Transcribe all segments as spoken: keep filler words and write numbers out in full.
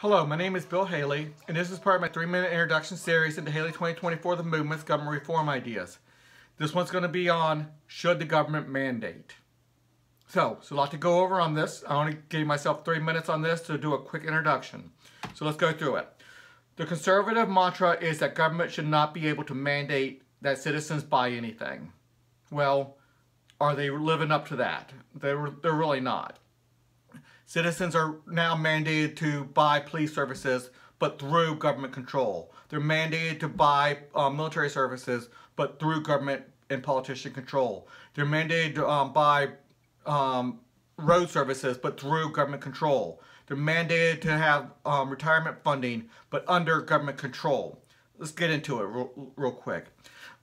Hello, my name is Bill Haley, and this is part of my three-minute introduction series into Haley twenty twenty-four, the movement's government reform ideas. This one's going to be on, should the government mandate? So, there's a lot to go over on this. I only gave myself three minutes on this to do a quick introduction. So let's go through it. The conservative mantra is that government should not be able to mandate that citizens buy anything. Well, are they living up to that? They're, they're really not. Citizens are now mandated to buy police services, but through government control. They're mandated to buy uh, military services, but through government and politician control. They're mandated to um, buy um, road services, but through government control. They're mandated to have um, retirement funding, but under government control. Let's get into it real, real quick.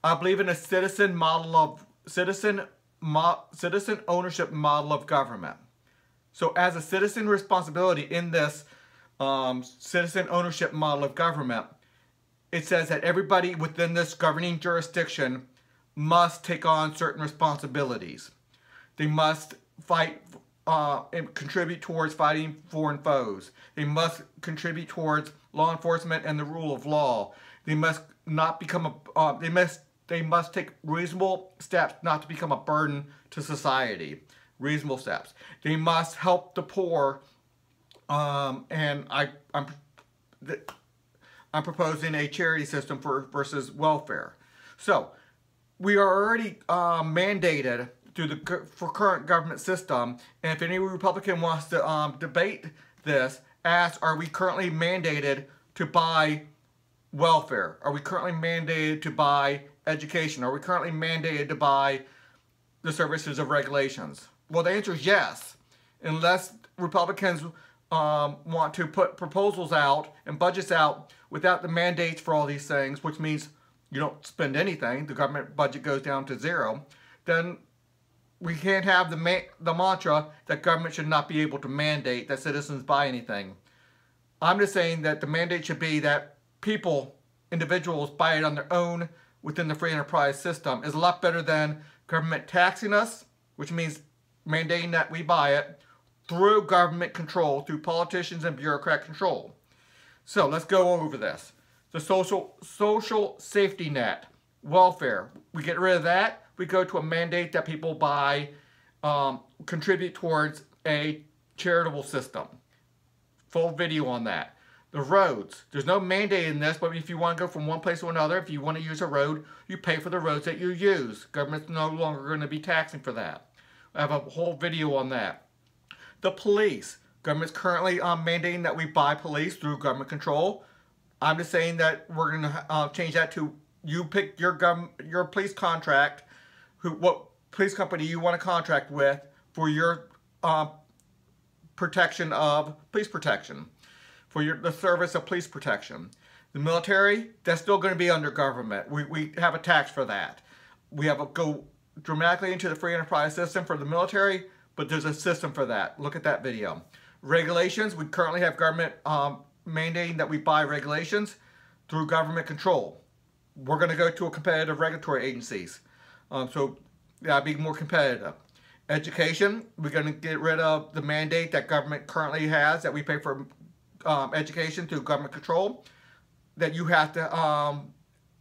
I believe in a citizen model of citizen mo citizen ownership model of government. So as a citizen responsibility in this um, citizen ownership model of government, it says that everybody within this governing jurisdiction must take on certain responsibilities. They must fight uh, and contribute towards fighting foreign foes. They must contribute towards law enforcement and the rule of law. They must not become a. Uh, they must. They must take reasonable steps not to become a burden to society. Reasonable steps. They must help the poor, um, and I, I'm, I'm proposing a charity system for versus welfare. So we are already uh, mandated through the for current government system, and if any Republican wants to um, debate this, ask, are we currently mandated to buy welfare? Are we currently mandated to buy education? Are we currently mandated to buy the services of regulations? Well, the answer is yes, unless Republicans um, want to put proposals out and budgets out without the mandates for all these things, which means you don't spend anything, the government budget goes down to zero, then we can't have the, ma the mantra that government should not be able to mandate that citizens buy anything. I'm just saying that the mandate should be that people, individuals, buy it on their own within the free enterprise system. Is a lot better than government taxing us, which means mandating that we buy it through government control, through politicians and bureaucrat control. So let's go over this. The social social safety net, welfare. We get rid of that. We go to a mandate that people buy, um, contribute towards a charitable system. Full video on that. The roads. There's no mandate in this, but if you want to go from one place to another, if you want to use a road, you pay for the roads that you use. Government's no longer going to be taxing for that. I have a whole video on that. The police. Government's currently um, mandating that we buy police through government control. I'm just saying that we're going to uh, change that to you pick your gov your police contract, who what police company you want to contract with for your uh, protection of police protection. For your, the service of police protection. The military, that's still going to be under government. We, we have a tax for that. We have a go dramatically into the free enterprise system for the military, but there's a system for that. Look at that video. Regulations, we currently have government um, mandating that we buy regulations through government control. We're going to go to a competitive regulatory agencies. Um, so that'd be more competitive. Education, we're going to get rid of the mandate that government currently has that we pay for Um, education through government control, that you have to um,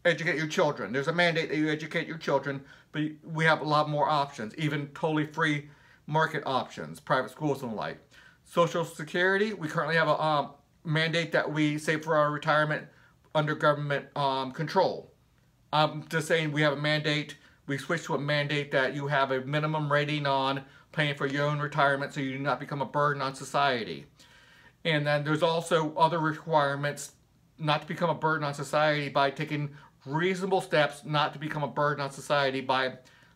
educate your children. There's a mandate that you educate your children, but we have a lot more options, even totally free market options, private schools and the like. Social Security, we currently have a um, mandate that we save for our retirement under government um, control. I'm just saying we have a mandate, we switch to a mandate that you have a minimum rating on paying for your own retirement so you do not become a burden on society. And then there's also other requirements not to become a burden on society by taking reasonable steps not to become a burden on society by,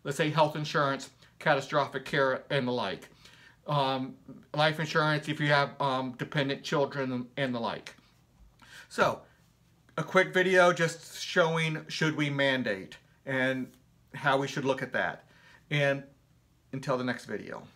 let's say, health insurance, catastrophic care, and the like. Um, life insurance if you have um, dependent children and the like. So, a quick video just showing should we mandate and how we should look at that. And until the next video.